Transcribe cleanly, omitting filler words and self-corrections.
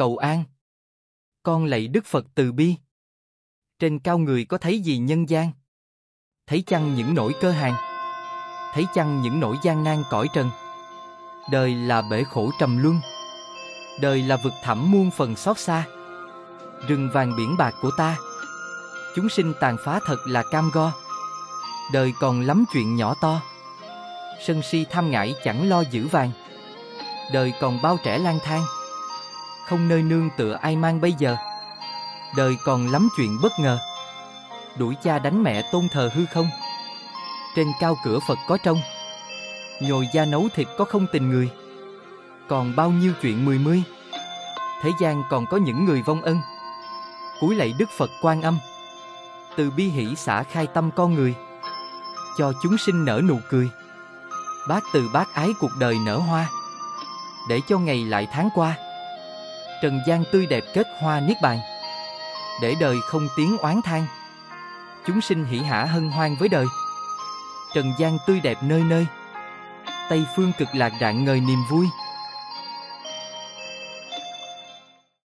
Cầu An. Con lạy Đức Phật từ bi. Trên cao người có thấy gì nhân gian? Thấy chăng những nỗi cơ hàn? Thấy chăng những nỗi gian nan cõi trần? Đời là bể khổ trầm luân, đời là vực thẳm muôn phần xót xa. Rừng vàng biển bạc của ta, chúng sinh tàn phá thật là cam go. Đời còn lắm chuyện nhỏ to, sân si tham ngại chẳng lo giữ vàng. Đời còn bao trẻ lang thang, không nơi nương tựa ai mang bây giờ. Đời còn lắm chuyện bất ngờ, đuổi cha đánh mẹ tôn thờ hư không. Trên cao cửa Phật có trông, nhồi da nấu thịt có không tình người. Còn bao nhiêu chuyện mười mươi, thế gian còn có những người vong ân. Cúi lạy Đức Phật Quan Âm, từ bi hỷ xả khai tâm con người. Cho chúng sinh nở nụ cười, bác từ bác ái cuộc đời nở hoa. Để cho ngày lại tháng qua, trần gian tươi đẹp kết hoa niết bàn. Để đời không tiếng oán than, chúng sinh hỉ hả hân hoan với đời. Trần gian tươi đẹp nơi nơi, Tây phương cực lạc rạng ngời niềm vui.